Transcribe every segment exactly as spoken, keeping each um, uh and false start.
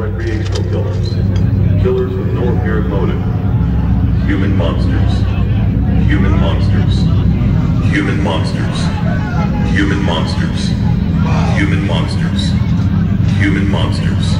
recreational killers, killers with no apparent motive, human monsters, human monsters, human monsters, human monsters, human monsters, human monsters.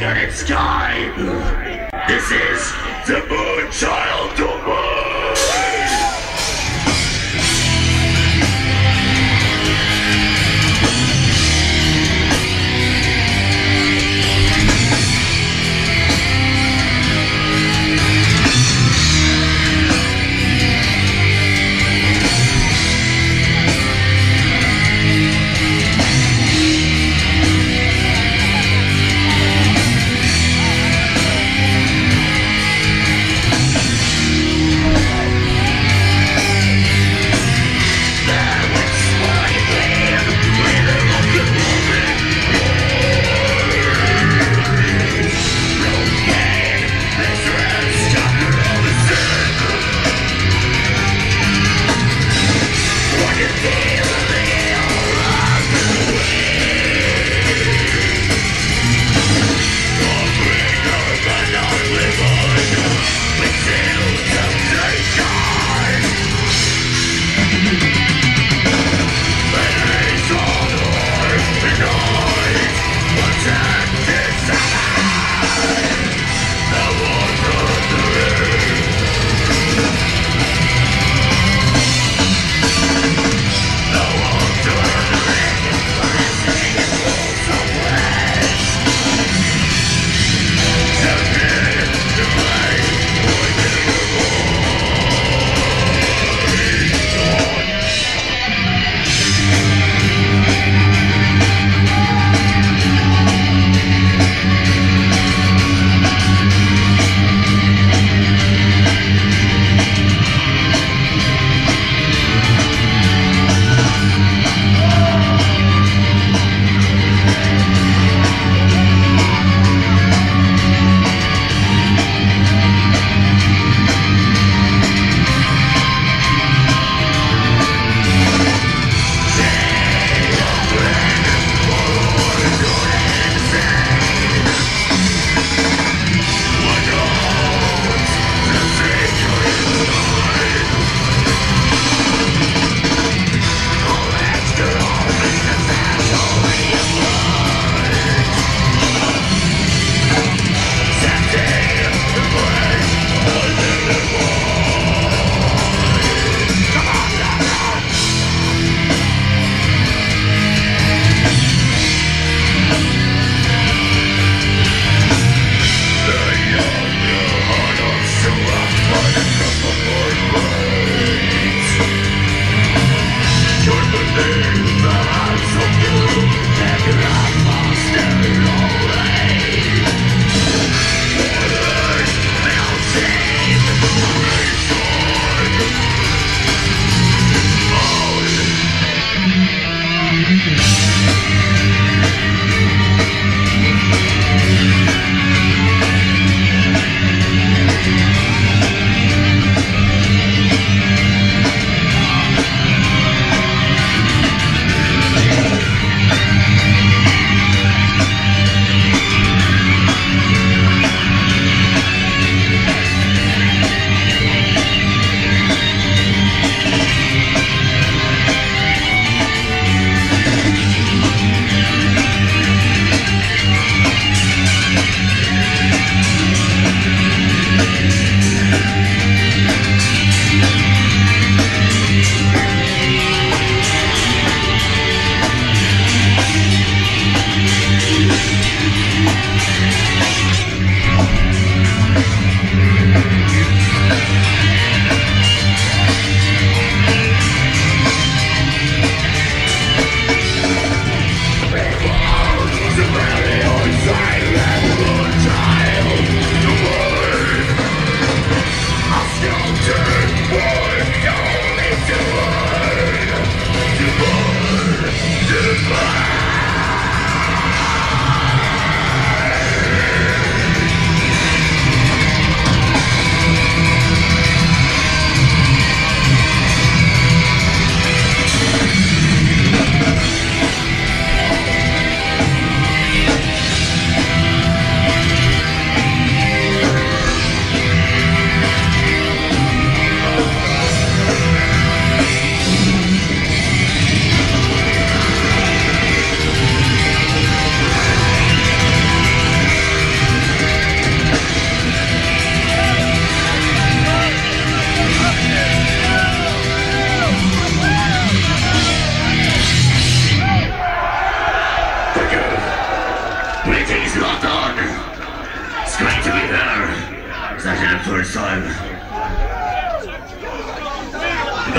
midnight sky. This is the Moon Child Domain.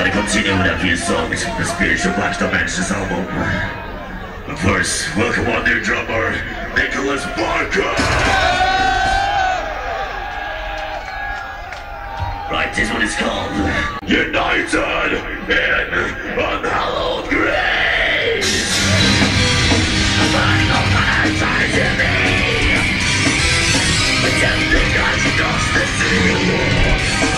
I continue without his song. The Spiritual Black Dimensions album. But first, welcome on their drummer, Nicholas Barker! Right, this one is called United in Unhallowed Grave! A burning of fire ties in me! A tempting eyes across the sea!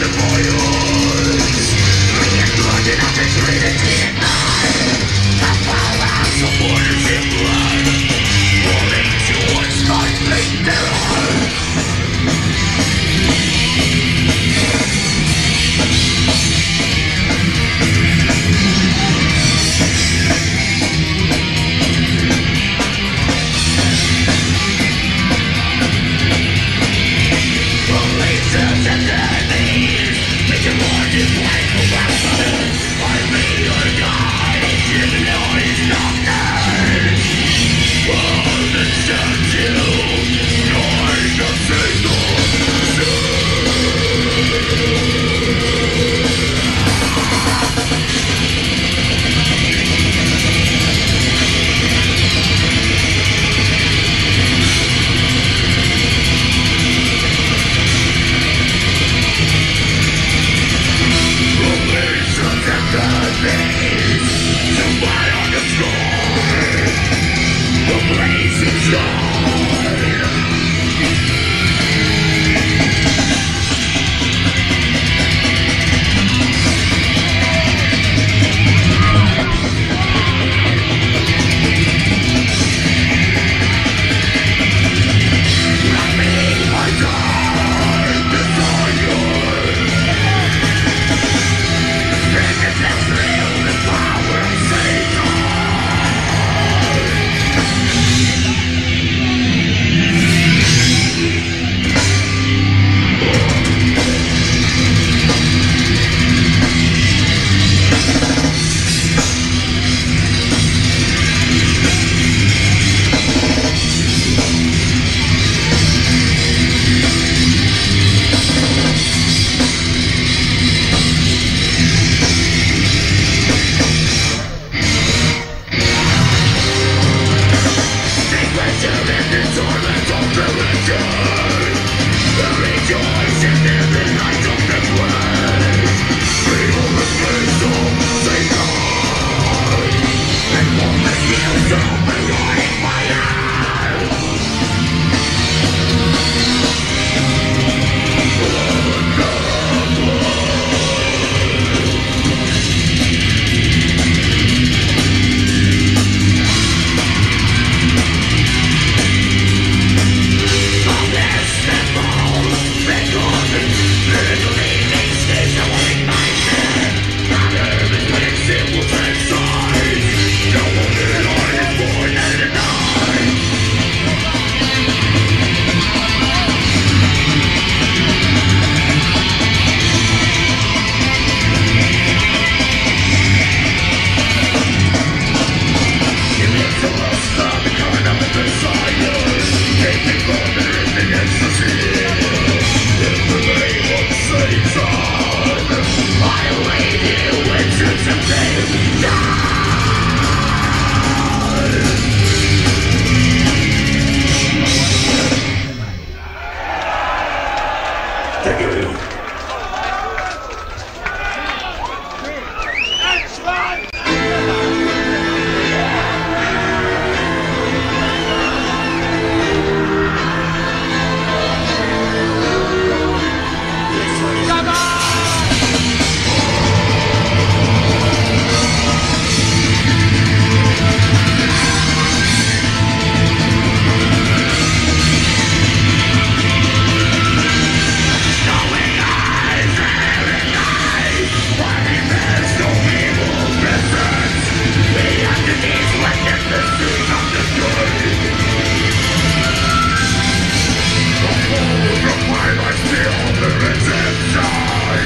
The power of my life still resistance.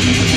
You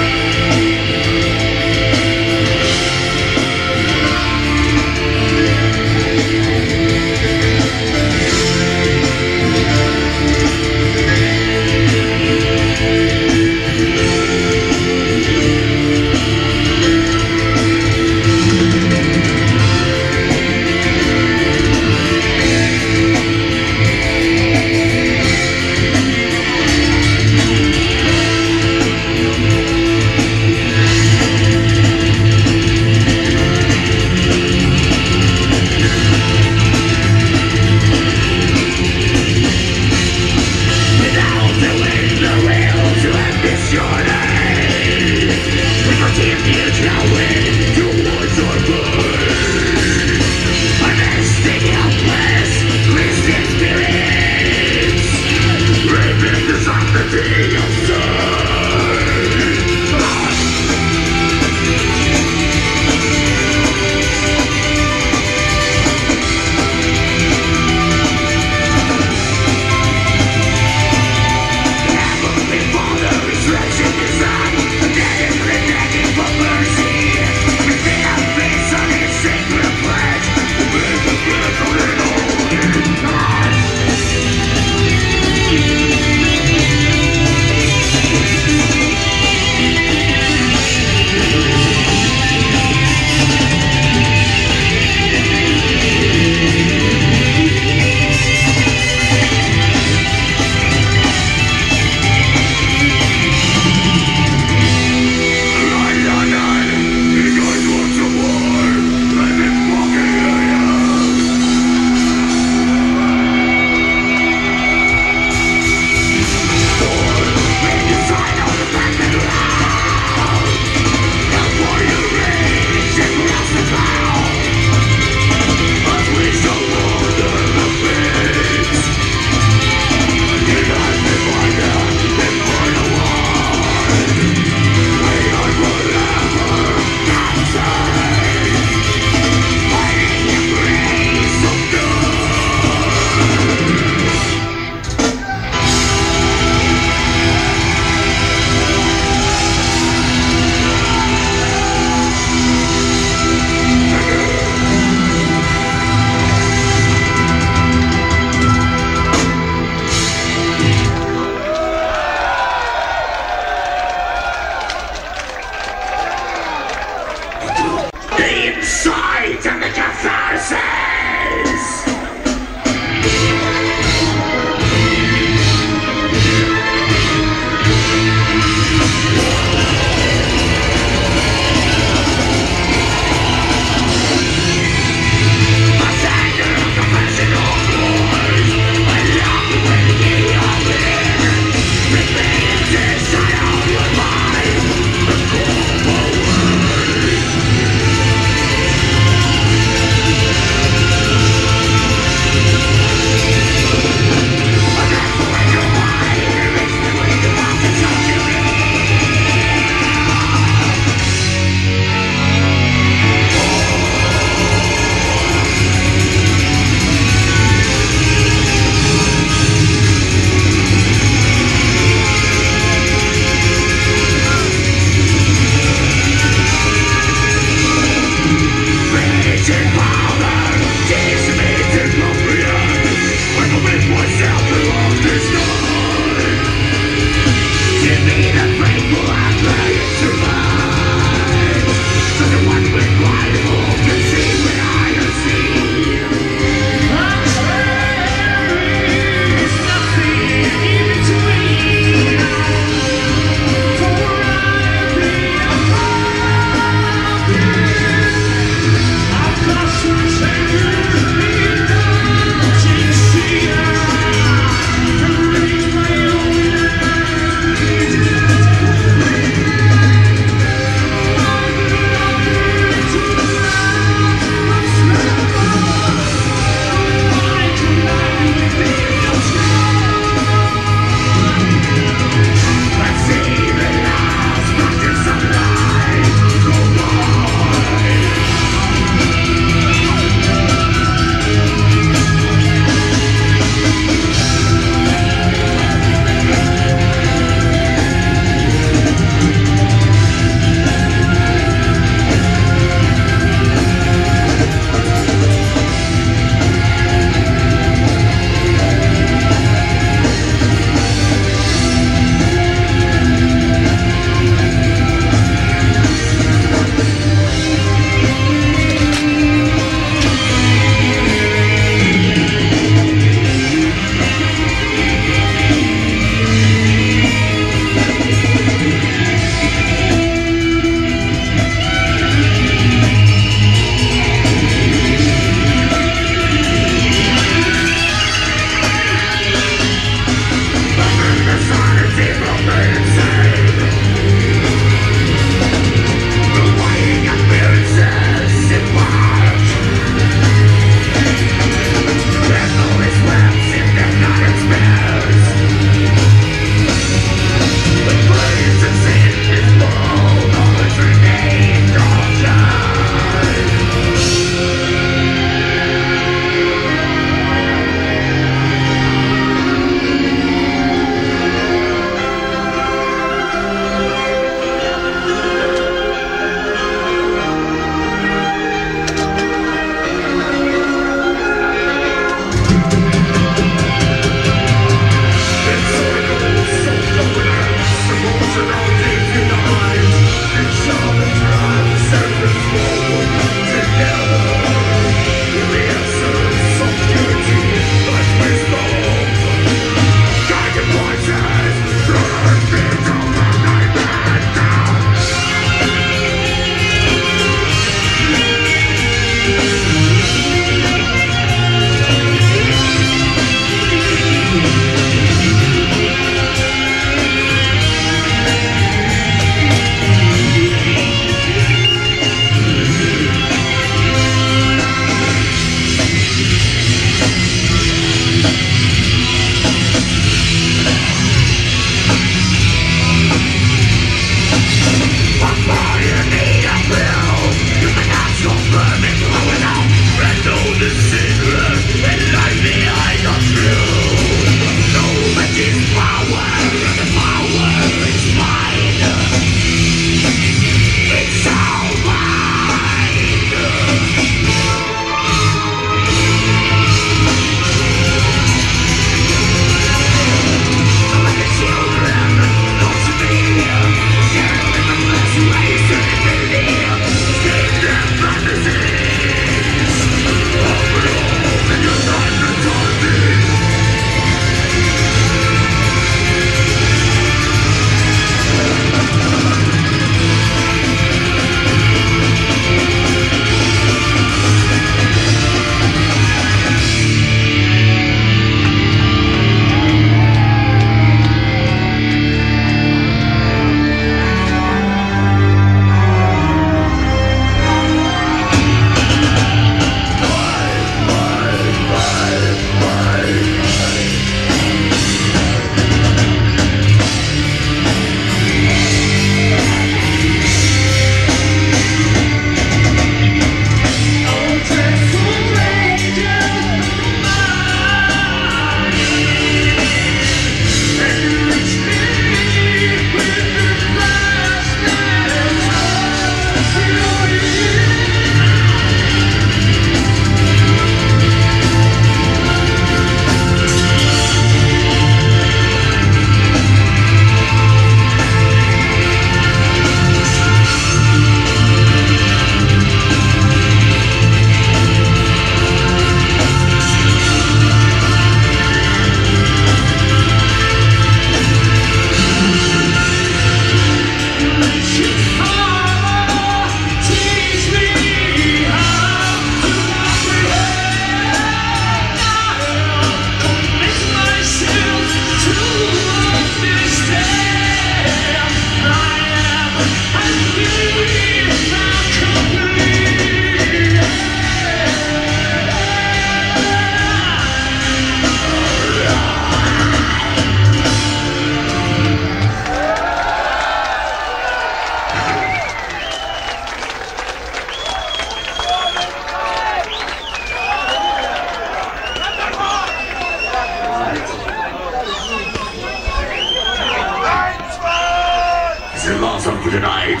brought up to tonight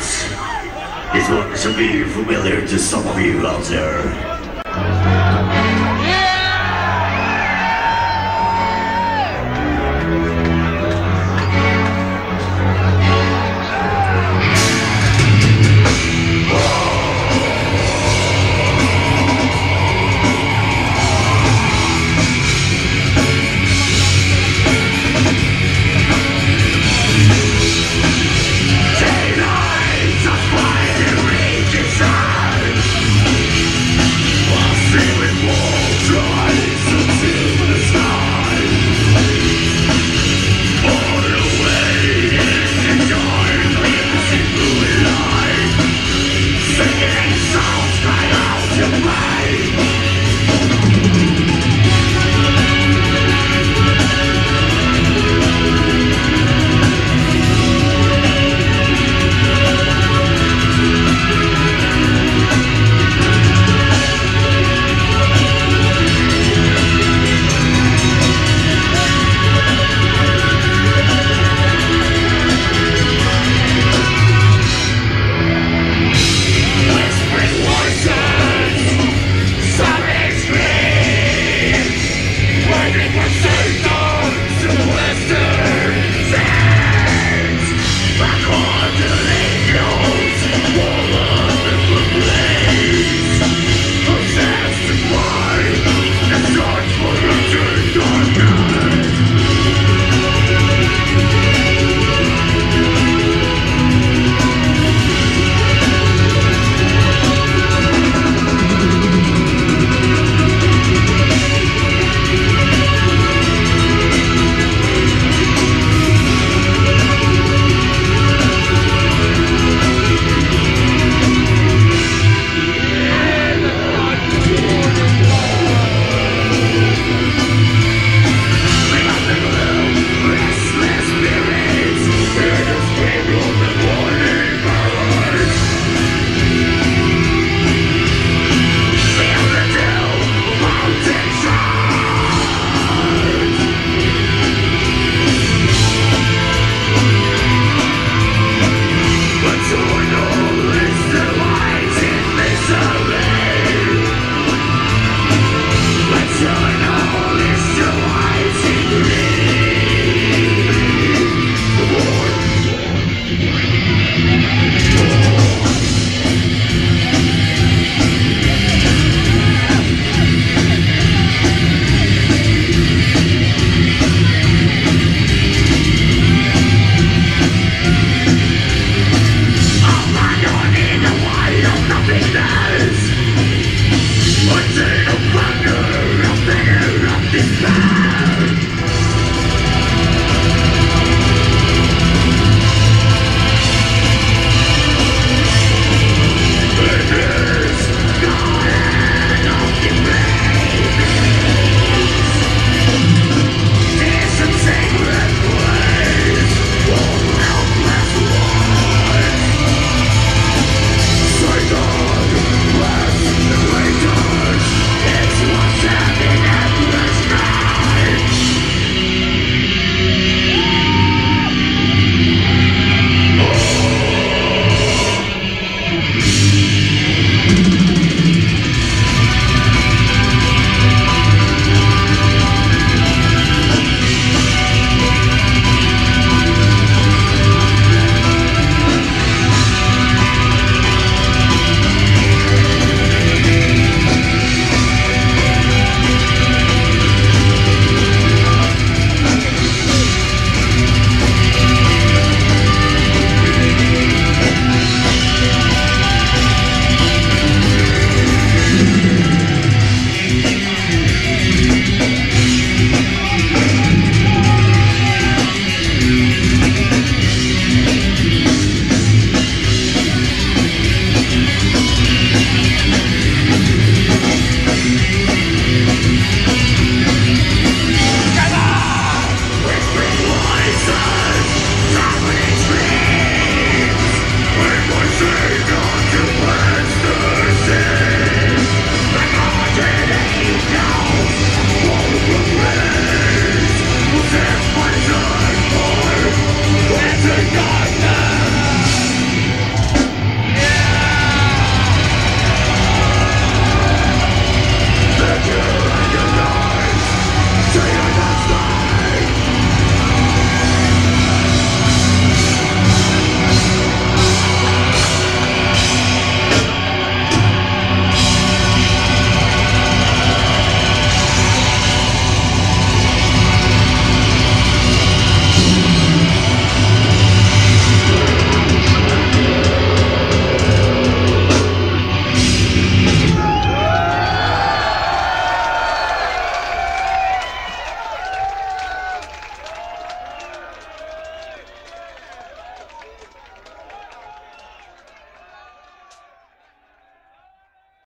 is going to be familiar to some of you out there.